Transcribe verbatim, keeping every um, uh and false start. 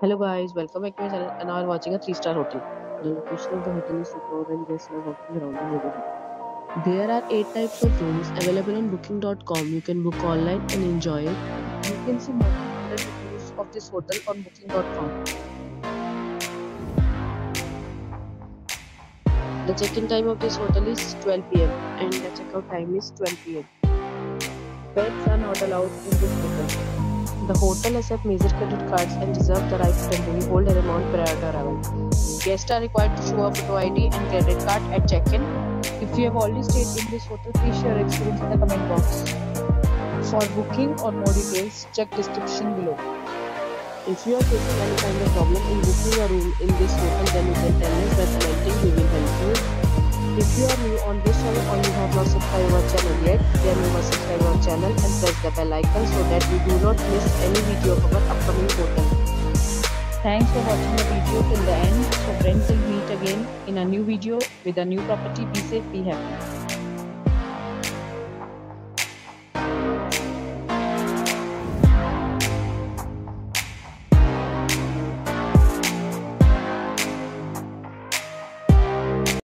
Hello guys, welcome back to my channel, and now I'm watching a three star hotel. The location of the hotel is superb and guests love walking around the neighborhood. There are eight types of rooms available on booking dot com. You can book online and enjoy it. You can see more than one hundred reviews of this hotel on booking dot com. The check-in time of this hotel is twelve p m and the check-out time is twelve p m Pets are not allowed in this hotel. The hotel accepts major credit cards and reserves the right to temporarily hold an amount prior to arrival. Guests are required to show a photo I D and credit card at check-in. If you have already stayed in this hotel, please share your experience in the comment box. For booking or more details, check description below. If you are facing any kind of problem in booking a room in this hotel, then you can tell us by commenting, we will help you. If you are new on this channel or you have not subscribed our channel yet, then you must subscribe our channel and press the bell icon so that you do not miss any video of our upcoming hotel. Thanks for watching the video till the end. So friends, will meet again in a new video with a new property. Be safe, be happy.